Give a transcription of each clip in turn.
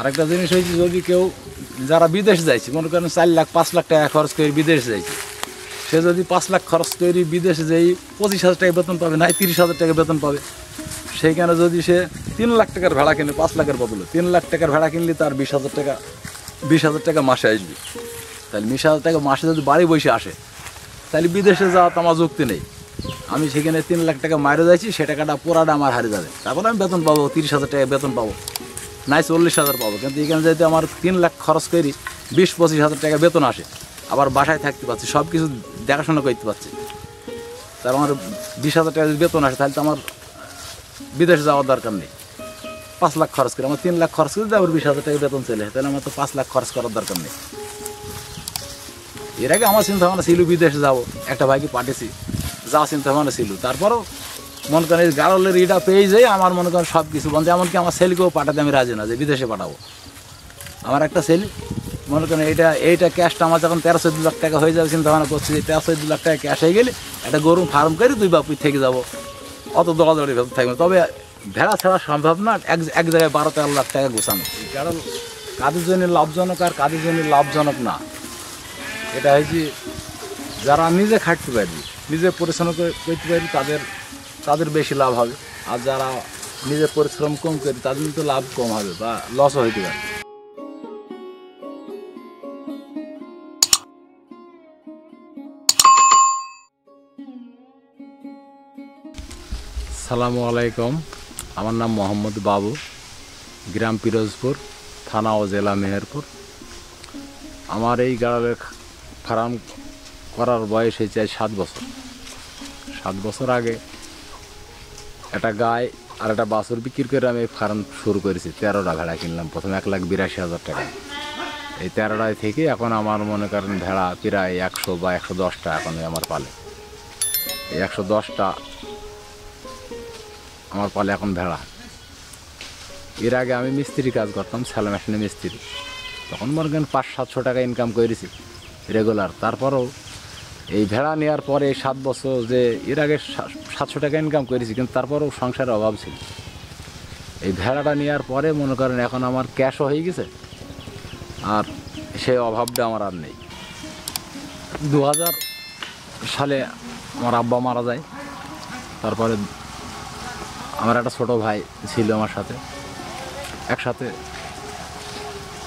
আরেকটা জিনিস হয়েছে, যদি কেউ যারা বিদেশ যাইছে মনে করেন 4 লাখ 5 লাখ টাকা খরচ করে বিদেশ যাইছে, সে যদি 5 লাখ খরচ করে বিদেশে যাই 25,000 টাকা বেতন পাবে না 30,000 টাকা বেতন পাবে। সেইখানে যদি সে 3 লাখ টাকার ভাড়া কিনে 5 লাখের বদলে 3 লাখ টাকার ভাড়া কিনলে তার 20,000 টাকা মাসে আসবে। তাহলে 20,000 টাকা মাসে যদি বাড়ি বসে আসে তাহলে বিদেশে যাওয়া তো আমার যুক্তি নেই। আমি সেখানে 3 লাখ টাকা মারে যাচ্ছি, সে টাকাটা পুরাটা আমার হারে যাবে। তারপরে আমি বেতন পাবো 30,000 টাকা বেতন পাবো, নাই 40,000 পাবো, কিন্তু এখানে যেহেতু আমার 3 লাখ খরচ করি 20-25,000 টাকা বেতন আসে, আবার বাসায় থাকতে পারছি, সব কিছু দেখাশোনা করতে পারছি। তার আমার 20,000 টাকা যদি বেতন আসে তাহলে তো আমার বিদেশে যাওয়ার দরকার নেই। 5 লাখ খরচ করি, আমার 3 লাখ খরচ করি, তারপর 20,000 টাকা বেতন চলে, তাহলে আমার তো 5 লাখ খরচ করার দরকার নেই। এর আগে আমার চিন্তা ভাবনা ছিল বিদেশে যাবো, একটা ভাইকে পাঠিয়েছি, যা চিন্তা ভাবনা ছিল। তারপরও মনে করেন গারলের ইটা পেয়ে যাই আমার মনে করেন সব কিছু বন্ধ, এমনকি আমার ছেলেকেও পাঠাতে আমি রাজি না যে বিদেশে পাঠাবো। আমার একটা ছেলে মনে করেন এইটা ক্যাশটা আমার যখন 13-14 লাখ টাকা হয়ে যাবে চিন্তা ভাবনা করছি, যে 13-14 লাখ টাকা ক্যাশ হয়ে গেলে একটা গরু ফার্ম করে 2 বাপুই থেকে যাবো, অত দৌড়াদৌড়ি থাকবে। তবে ভেড়া ছাড়া সম্ভব না, এক জায়গায় 12-13 লাখ টাকা গোছানো। কারণ কাদের জন্য লাভজনক আর কাদের জন্য লাভজনক না, এটা হয়েছে যারা নিজে খাটতে পারবে, নিজে পরিশ্রম করতে পারবে তাদের বেশি লাভ হবে, আর যারা নিজে পরিশ্রম কম করবে তাদের তো লাভ কম হবে বা লসও হইতে পারে। আসসালামু আলাইকুম, আমার নাম মোহাম্মদ বাবু, গ্রাম পিরোজপুর, থানা ও জেলা মেহেরপুর। আমার এই গারলের ফার্ম করার বয়স হয়েছে 7 বছর। 7 বছর আগে একটা গায়ে আর একটা বাছুর বিক্রি করে আমি ফার্ম শুরু করেছি। 13টা ভেড়া কিনলাম প্রথমে 1,82,000 টাকা। এই 13টায় থেকে এখন আমার মনে করেন ভেড়া প্রায় 100 বা 110টা এখন আমার পালে। এই 110টা আমার পালে এখন ভেড়া। এর আগে আমি মিস্ত্রি কাজ করতাম, সেলাই মেশিনে মিস্ত্রি, তখন মনে করেন 500-700 টাকা ইনকাম করেছি রেগুলার। তারপরও এই ভেড়া নেওয়ার পরে 7 বছর, যে এর আগে 700 টাকা ইনকাম করেছি কিন্তু তারপরও সংসারের অভাব ছিল। এই ভেড়াটা নেওয়ার পরে মনে করেন এখন আমার ক্যাশও হয়ে গেছে, আর সেই অভাবটা আমার আর নেই। 2000 সালে আমার আব্বা মারা যায়, তারপরে আমার একটা ছোটো ভাই ছিল আমার সাথে, একসাথে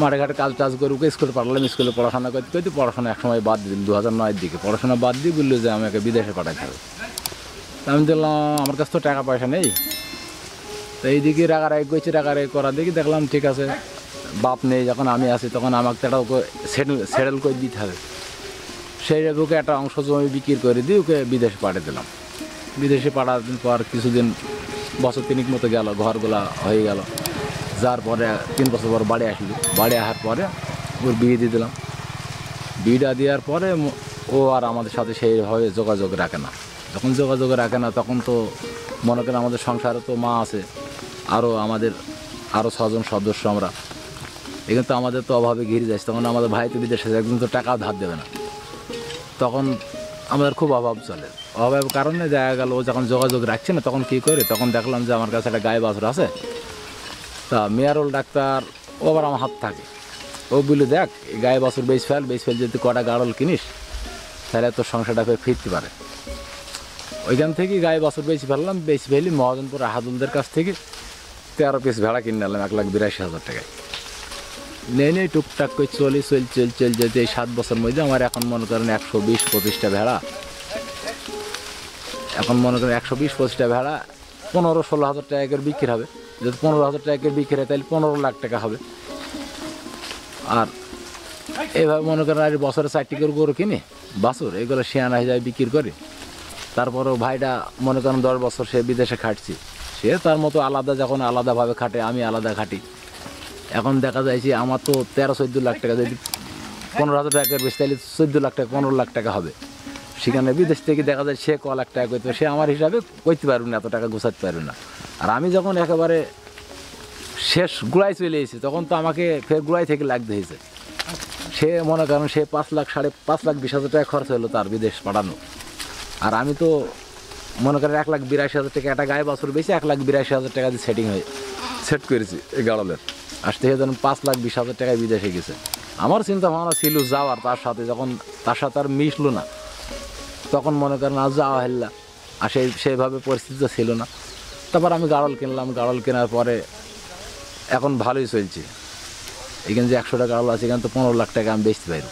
মাঠে ঘাটে কাজ টাজ করে ওকে স্কুলে পাঠালাম, স্কুলে পড়াশোনা করতে করতে পড়াশোনা একসময় বাদ দিলাম 2009-এর দিকে। পড়াশোনা বাদ দিয়ে বললো যে আমাকে বিদেশে পাঠাতে হবে। আমি দেখলাম আমার কাছে তো টাকা পয়সা নেই, তো এইদিকে রাগারাগি করছি, রাগারাগি করা দেখি দেখলাম ঠিক আছে বাপ নেই, যখন আমি আসি তখন আমাকে তো একটা ওকে সেটেল করে দিতে হবে। সেই ওকে একটা অংশ জমি বিক্রি করে দিয়ে ওকে বিদেশে পাঠিয়ে দিলাম। বিদেশে পাঠানোর পর কিছুদিন বছর 3 মতো গেল, ঘরগুলা হয়ে গেল, যার পরে 3 বছর পর বাড়ি আসলো। বাড়ি আসার পরে ওর বিয়ে দিয়ে দিলাম। বিয়েটা দেওয়ার পরে ও আর আমাদের সাথে সেইভাবে যোগাযোগ রাখে না। যখন যোগাযোগ রাখে না তখন তো মনে করেন আমাদের সংসারে তো মা আছে, আরও আমাদের আরও 6জন সদস্য আমরা, এখানে তো আমাদের তো অভাবে ঘিরে যাচ্ছে। তখন আমাদের ভাই তো বিদেশে একদম তো টাকা ধার দেবে না, তখন আমাদের খুব অভাব চলে। অভাবের কারণে দেখা গেল ও যখন যোগাযোগ রাখছে না তখন কী করে, তখন দেখলাম যে আমার কাছে একটা গায়ে বাছুর আছে, তা মেয়ারোল ডাক্তার ও আবার আমার হাত থাকে, ও বললো দেখ গায়ে বাছুর বেশ ফেল যদি কটা গারল কিনিস তাহলে তোর সংসারটা ফিরতে পারে। ওইখান থেকে গায়ে বাছুর বেশি ফেললাম, বেশি ফেলি মহাজনপুর হাদুলদের কাছ থেকে 13 পিস ভেড়া কিনে নিলাম 1,82,000 টাকায়। নেই টুকটাক করে চলি যেতে এই 7 বছর মধ্যে আমার এখন মনে করেন 120-25টা ভেড়া, এখন মনে করেন 120-25টা ভেড়া 15-16 হাজার টাকা করে বিক্রি হবে। যদি 15,000 টাকা করে বিক্রি হয় তাহলে 15 লাখ টাকা হবে। আর এভাবে মনে করেন আর বছরে 4টি করে গরু কিনে বাছুর, এগুলো শিয়ানা হয়ে যায় বিক্রি করে। তারপরেও ভাইটা মনে করেন 10 বছর সে বিদেশে খাটছি, সে তার মতো আলাদা যখন আলাদাভাবে খাটে, আমি আলাদা খাটি। এখন দেখা যায় যে আমার তো 13-14 লাখ টাকা, যদি 15,000 টাকা করে বেশি তাহলে 14 লাখ টাকা 15 লাখ টাকা হবে। সেখানে বিদেশ থেকে দেখা যায় সে 1 লাখ টাকা করতে পারে, সে আমার হিসাবে করতে পারবে না, এত টাকা গোছাতে পারবে না। আর আমি যখন একেবারে শেষ গুড়াই চলে এসেছি তখন তো আমাকে ফের গুড়াই থেকে লাগতে হয়েছে। সে মনে করেন সে 5,20,000 টাকা খরচ হলো তার বিদেশ পাঠানো, আর আমি তো মনে করেন 1,82,000 টাকা একটা গায়ে বাছুর বেশি 1,82,000 টাকা দিয়ে সেটিং হয়ে সেট করেছি এই গারলের। আজ থেকে যেন 5,20,000 টাকায় বিদেশে গেছে। আমার চিন্তা ভাবনা ছিল যাওয়ার, তার সাথে আর মিশলো না। তখন মনে করেন আর যাওয়া হল, আর সেইভাবে পরিস্থিতি ছিল না। তারপর আমি গারল কিনলাম। গারল কেনার পরে এখন ভালোই চলছে। এখানে যে 100 টাকা গারল আছে, এখানে তো 15 লাখ টাকা আমি বেচতে পারি।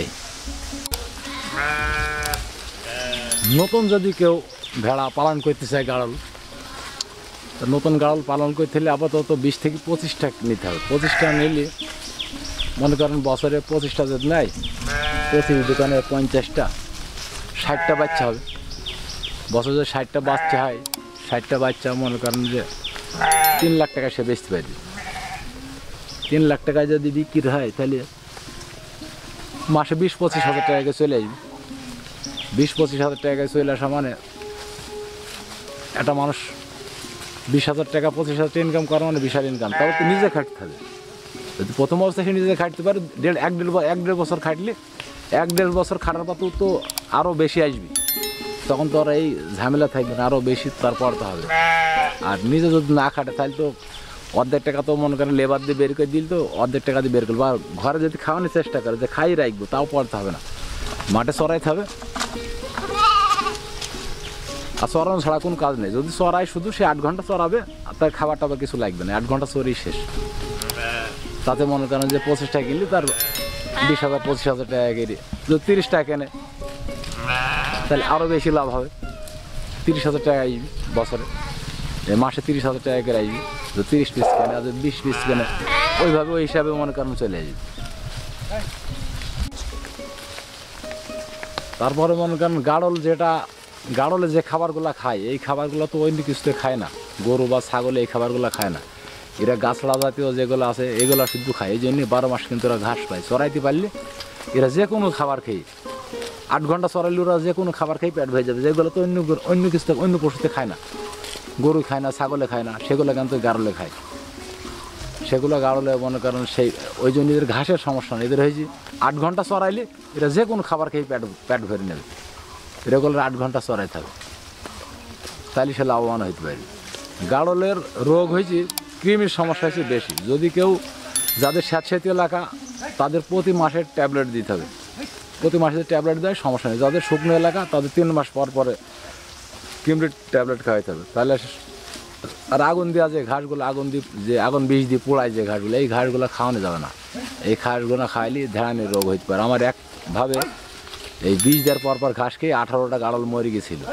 এই নতুন যদি কেউ ভেড়া পালন করতে চায় গারল, নতুন গারল পালন করতে হলে আপাতত 20 থেকে 25টা নিতে হবে। 25টা নিলে মনে করেন বছরে 25টা যদি নেয়, 25 দোকানে 50টা, 60টা বাচ্চা হবে। বছরে 60টা বাচ্চা হয়, 60টা বাচ্চা মনে করেন যে 3 লাখ টাকা সে বেচতে পারবে। 3 লাখ টাকা যদি বিক্রি হয় তাহলে মাসে 20-25 হাজার টাকা চলে আসবে। 20-25 হাজার টাকা চলে আসা মানে একটা মানুষ 20 হাজার টাকা 25 হাজার ইনকাম করা মানে 20 হাজার ইনকাম। তারপর তো নিজে খাটতে হবে। যদি প্রথম অবস্থায় সে নিজে খাটতে পারে, এক দেড় বছর খাটলে, 1-1.5 বছর খাটার পর তো আরও বেশি আসবে। তখন তো আর এই ঝামেলা থাকবে না, আরও বেশি তার পড়তে হবে। আর নিজে যদি না খাটে তাহলে তো অর্ধেক টাকা তো মনে করেন লেবার দিয়ে বের করে দিল, তো অর্ধেক টাকা দিয়ে বের করলো। আর ঘরে যদি খাওয়ানোর চেষ্টা করে যে খাই রাখবো, তাও পড়তে হবে না, মাঠে চড়াইতে হবে। আর চড়ানো ছাড়া কোনো কাজ নেই। যদি চড়াই শুধু সে 8 ঘন্টা চড়াবে, আর তার খাবার টাবার কিছু লাগবে না। 8 ঘন্টা চড়েই শেষ। তাতে মনে করেন যে 25টা কিনলে তার 20 হাজার 25 হাজার টাকা কেটে, যদি 30টা কেনে তাহলে আরও বেশি লাভ হবে। 30 হাজার টাকা আসবে বছরে, মাসে 30 হাজার টাকা করে আসবে। যদি 30 পিস কেনে, আর 20 পিস কেনে, ওইভাবে ওই হিসাবে মনে করেন চলে আসবে। তারপরে মনে করেন গাড়লে যে খাবারগুলো খায়, এই খাবারগুলো তো অন্য কিছুতে খায় না। গরু বা ছাগলে এই খাবারগুলো খায় না। এরা গাছড়া জাতীয় যেগুলো আছে এগুলো শুধু খায়। এই জন্যে 12 মাস কিন্তু ওরা ঘাস পায়। চড়াইতে পারলে এরা যে কোনো খাবার খেয়ে, 8 ঘন্টা চড়াইলে ওরা যে কোনো খাবার খেয়ে পেট ভরে যাবে, যেগুলো তো অন্য কিছুতে, অন্য পশুতে খায় না। গরু খায় না, ছাগলে খায় না, সেগুলো কিন্তু গাড়লে খায়। সেগুলো গাড়লে মনে করেন সেই, ওই জন্য এদের ঘাসের সমস্যা নেই। এদের হয়েছে 8 ঘন্টা চড়াইলে এরা যে কোনো খাবার খেয়ে পেট ভরে নেবে। রেগুলার 8 ঘন্টা চড়াই থাকবে, তাহলে সে লাভবান হইতে পারে। গাড়লের রোগ হয়েছে, কৃমির সমস্যা হয়েছে বেশি। যদি কেউ, যাদের স্যাঁতস্যাঁতে এলাকা, তাদের প্রতি মাসে ট্যাবলেট দিতে হবে। প্রতি মাসে ট্যাবলেট দেয়, সমস্যা নেই। যাদের শুকনো এলাকা, তাদের 3 মাস পর পরে কৃমির ট্যাবলেট খাওয়াইতে হবে। তাহলে আর আগুন দেওয়া যে ঘাসগুলো, আগুন বিষ দিয়ে পোড়ায় যে ঘাসগুলো, এই ঘাসগুলো খাওয়ানো যাবে না। এই ঘাসগুলো খাইলে ধ্যানের রোগ হইতে পারে। আমার একভাবে এই 20 দেওয়ার পর ঘাস খেয়ে 18টা গাড়ল মরে গেছিলো।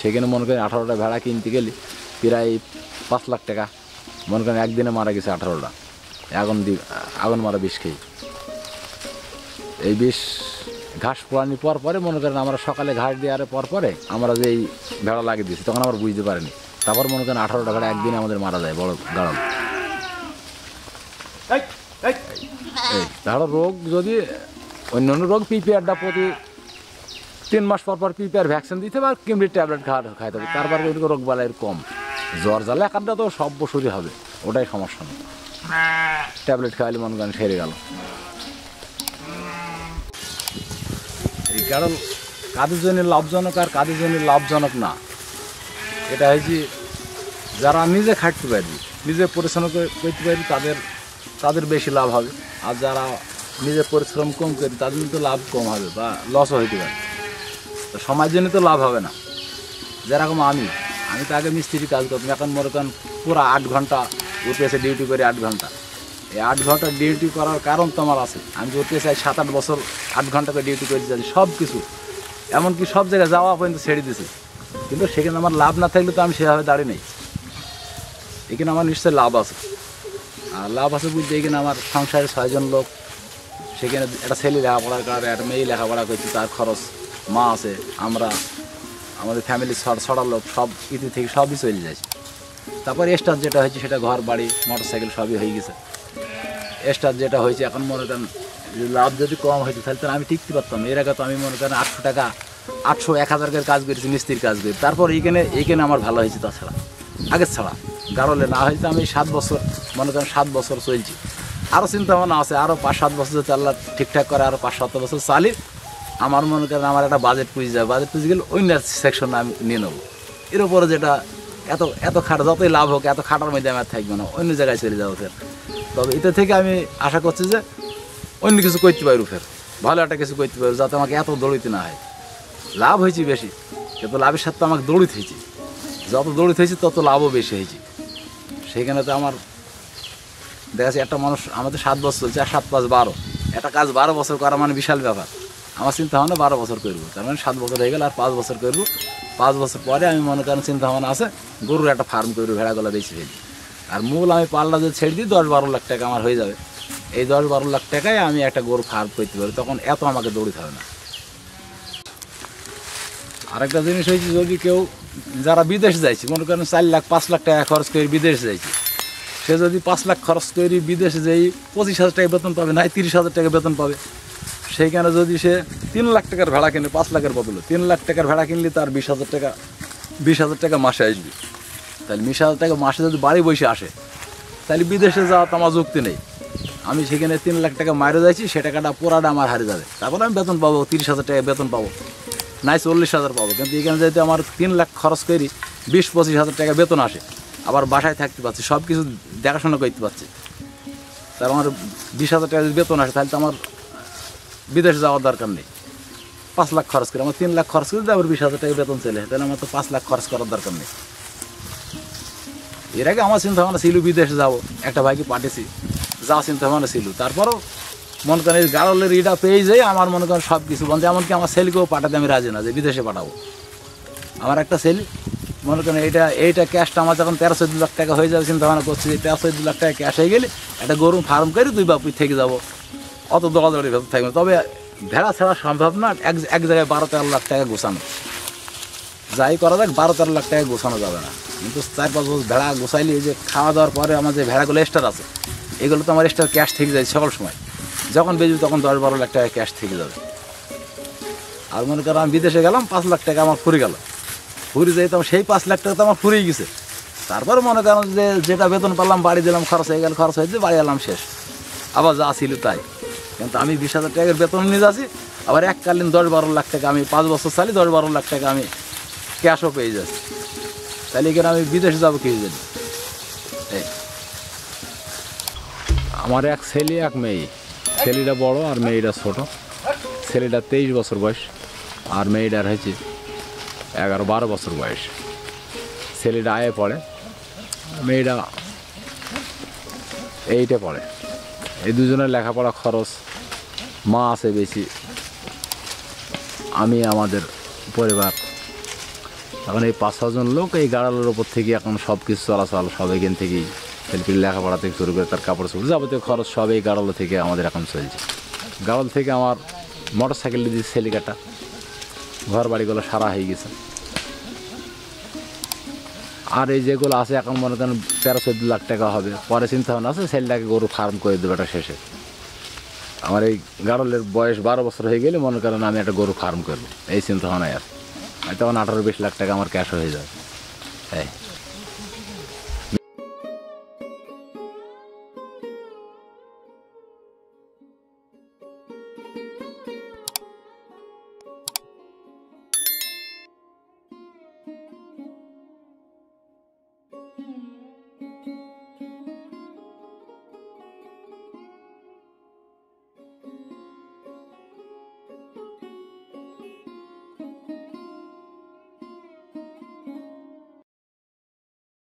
সেখানে মনে করেন 18টা ভেড়া কিনতে গেলে প্রায় 5 লাখ টাকা মনে করেন একদিনে মারা গেছে। 18টা আগুন মারা বিষ খেয়ে। এই বিষ ঘাস পোড়ানি পর পরে মনে করেন আমরা সকালে ঘাস দেওয়ার পর পরে আমরা যে এই ভেড়া লাগিয়ে দিয়েছি, তখন আমরা বুঝতে পারিনি। তারপর মনে করেন 18টা ভেড়া একদিনে আমাদের মারা যায়, বড় গাড়ল। তাহলে রোগ, যদি অন্যান্য রোগ, পিপিআরটা প্রতি 3 মাস পর পিপিআর ভ্যাকসিন দিতে হবে, আর কিমরির ট্যাবলেট খাইতে হবে। তারপরে ওইটুকু রোগ বালাইয়ের কম। জ্বর জ্বালা একাটা তো সব বছরই হবে, ওটাই সমস্যা নেই। ট্যাবলেট খাওয়ালে মন গান সেরে গেল। এই গাড়ল কাদের জন্য লাভজনক আর কাদের জন্য লাভজনক না, এটা হয়েছে যারা নিজে খাটতে পারবে, নিজে পরিশ্রম করতে পারবে, তাদের বেশি লাভ হবে। আর যারা নিজের পরিশ্রম কম করি, তাদের তো লাভ কম হবে বা লসও হইতে পারে। তো সমাজের জন্য তো লাভ হবে না। যেরকম আমি তো আগে মিস্ত্রি কাজ করতাম। এখন মনে করেন পুরো 8 ঘন্টা উঠে এসে ডিউটি করি। 8 ঘন্টা, এই 8 ঘন্টা ডিউটি করার কারণ তো আমার আছে। আমি যে উঠতে চাই 7-8 বছর 8 ঘন্টা করে ডিউটি করে যাচ্ছি, সব কিছু, এমনকি সব জায়গায় যাওয়া পর্যন্ত ছেড়ে দিয়েছি। কিন্তু সেখানে আমার লাভ না থাকলে তো আমি সেভাবে দাঁড়িয়ে নেই। এখানে আমার নিশ্চয়ই লাভ আছে। আর লাভ আছে বুঝতে, এখানে আমার সংসারে 6জন লোক। সেখানে একটা ছেলে লেখাপড়া করে, একটা মেয়ে লেখাপড়া করছে, তার খরচ, মা আছে, আমরা, আমাদের ফ্যামিলি ছড়া লোক, সব ইতি থেকে সবই চলে যাচ্ছে। তারপর এক্সট্রা যেটা হয়েছে সেটা ঘর বাড়ি মোটর সাইকেল সবই হয়ে গেছে। এক্সট্রা যেটা হয়েছে, এখন মনে করেন লাভ যদি কম হয়েছে তাহলে তো আমি টিকতে পারতাম। এর আগে তো আমি মনে করেন 800 টাকা 800-1000 কাজ করেছি, মিস্ত্রির কাজ করি। তারপর এইখানে আমার ভালো হয়েছে। তাছাড়া আগের ছাড়া গাড়লে না হয়েছে। আমি 7 বছর মনে করেন 7 বছর চলছি। আরও চিন্তা ভাবনা আছে, আরও 5-7 বছর যদি আল্লাহ ঠিকঠাক করে, আরও 5-7 বছর চালি, আমার মনে করেন আমার একটা বাজেট পুঁজি যাবে। বাজেট পুঁজি গেলে অন্য সেকশন আমি নিয়ে নেবো। এর উপরে যেটা এত খাটা যতই লাভ হোক এত খাটার মধ্যে আমার থাকবে না, অন্য জায়গায় চলে যাবো ফের। তবে এটা থেকে আমি আশা করছি যে অন্য কিছু করতে পারবো, ফের ভালো একটা কিছু করতে পারবো, যাতে আমাকে এত দৌড়িতে না হয়। লাভ হয়েছে বেশি, কিন্তু লাভের সাথে আমাকে দৌড়িতে হয়েছে, যত দৌড়িতে হয়েছে তত লাভও বেশি হয়েছে। সেইখানে তো আমার দেখা যাচ্ছে একটা মানুষ আমাদের 7 বছর চলছে, আর 7+5 12, একটা কাজ 12 বছর করা মানে বিশাল ব্যাপার। আমার চিন্তা ভাবনা 12 বছর করবো, তার মানে 7 বছর হয়ে গেল, আর 5 বছর করবো। 5 বছর পরে আমি মনে করেন চিন্তা ভাবনা আছে গরুর একটা ফার্ম করবো, ভেড়াগুলো বেশি ফেলি, আর মূল আমি পাল্লা যদি ছেড়ে দিই 10-12 লাখ টাকা আমার হয়ে যাবে। এই 10-12 লাখ টাকায় আমি একটা গরু ফার্ম করতে পারবো, তখন এত আমাকে দৌড়িতে হবে না। আরেকটা জিনিস হয়েছে, যদি কেউ যারা বিদেশে যাইছে মনে করেন 4 লাখ 5 লাখ টাকা খরচ করে বিদেশে যাইছে, সে যদি 5 লাখ খরচ করে বিদেশে যাই 25,000 টাকা বেতন পাবে, নাই 30,000 টাকা বেতন পাবে। সেইখানে যদি সে 3 লাখ টাকার ভাড়া কিনে 5 লাখের বদলে 3 লাখ টাকার ভাড়া কিনলে তার 20,000 টাকা 20,000 টাকা মাসে আসবে। তাহলে 20,000 টাকা মাসে যদি বাড়ি বসে আসে তাহলে বিদেশে যাওয়া তো আমার যুক্তি নেই। আমি সেখানে 3 লাখ টাকা মাইরে যাচ্ছি, সে টাকাটা পুরাটা আমার হারে যাবে। তারপরে আমি বেতন পাবো 30,000 টাকা বেতন পাবো, নাই 40,000 পাবো। কিন্তু এখানে যদি আমার 3 লাখ খরচ করি 20-25,000 টাকা বেতন আসে, আবার বাসায় থাকতে পারছি, সব কিছু দেখাশোনা করতে পারছি, তাহলে আমার 20,000 টাকা যদি বেতন আসে তাহলে তো আমার বিদেশে যাওয়ার দরকার নেই। 5 লাখ খরচ করে আমার 3 লাখ খরচ করে আবার 20,000 টাকা বেতন চলে, তাহলে আমার তো 5 লাখ খরচ করার দরকার নেই। এর আগে আমার চিন্তা ভাবনা ছিল বিদেশে যাবো, একটা ভাইকে পাঠিয়েছি, যাওয়া চিন্তা ভাবনা ছিল। তারপরও মনে করেন গারলের ইটা পেয়ে যাই, আমার মনে করেন সব কিছু বন্ধ। এমনকি আমার ছেলেকেও পাঠাতে আমি রাজি না যে বিদেশে পাঠাবো। আমার একটা ছেলে মনে করেন এইটা ক্যাশটা আমার যখন 13-14 লাখ টাকা হয়ে যাবে চিন্তা ভাবনা করছি, 13-14 লাখ টাকা ক্যাশ হয়ে গেলে একটা গরু ফার্ম করে তুই বাপুই থেকে যাবো, অত দৌড়াদৌড়ি থাকবে না। তবে ভেড়া ছাড়া সম্ভব না, এক জায়গায় 12-13 লাখ টাকা গোছানো যাই করা যাক, 12-13 লাখ টাকা গোছানো যাবে না। কিন্তু 4-5 বছর ভেড়া গোছাইলে যে খাওয়া দাওয়ার পরে আমার যে ভেড়াগুলো এক্সট্রা আছে এগুলো তো আমার এক্সট্রা ক্যাশ থেকে যায় সকল সময়, যখন বেজবি তখন 10-12 লাখ টাকা ক্যাশ থেকে যাবে। আর মনে করেন আমি বিদেশে গেলাম 5 লাখ টাকা আমার ফুরে গেল, ফুরে যাই তো সেই 5 লাখ টাকা তো আমার ফুরিয়ে গেছে। তারপরে মনে করেন যে যেটা বেতন পারলাম বাড়ি দিলাম, খরচ হয়ে গেল, খরচ হয়েছে বাড়ি এলাম, শেষ। আবার যা ছিল তাই। কিন্তু আমি 20,000 টাকার বেতন নিয়ে যাচ্ছি, আবার এককালীন 10-12 লাখ টাকা আমি 5 বছর চালি 10-12 লাখ টাকা আমি ক্যাশও পেয়ে যাচ্ছি। তাহলে এখানে আমি বিদেশে যাবো কি জানি। আমার এক ছেলে এক মেয়ে, ছেলেটা বড় আর মেয়েটা ছোট। ছেলেটা 23 বছর বয়স, আর মেয়েটার হয়েছে 11-12 বছর বয়স। ছেলেটা আয়ে পড়ে, মেয়েটা 8-এ পড়ে। এই দুজনের লেখাপড়া খরচ মা আছে বেশি, আমি আমাদের পরিবার, এখন এই 5-6 জন লোক এই গাড়ালের ওপর থেকে এখন সব কিছু চলাচল সব এখান থেকেই, ছেলেপিল লেখাপড়া থেকে শুরু করে তার কাপড় চোপড় যাবতীয় খরচ সব এই গাড়ালো থেকে আমাদের এখন চলছে। গাড়াল থেকে আমার মোটর সাইকেল দিয়ে ছেলেকাটা ঘর বাড়িগুলো সারা হয়ে গেছে। আর এই যেগুলো আছে এখন মনে করেন 13-14 লাখ টাকা হবে, পরে চিন্তা ভাবনা আছে ছেলেটাকে গরু ফার্ম করে দেবে। এটা শেষে আমার এই গাড়লের বয়স 12 বছর হয়ে গেলে মনে করেন আমি একটা গরু ফার্ম করবো, এই চিন্তা ভাবনায় আছে। তখন 18-20 লাখ টাকা আমার ক্যাশ হয়ে যাবে। হ্যাঁ।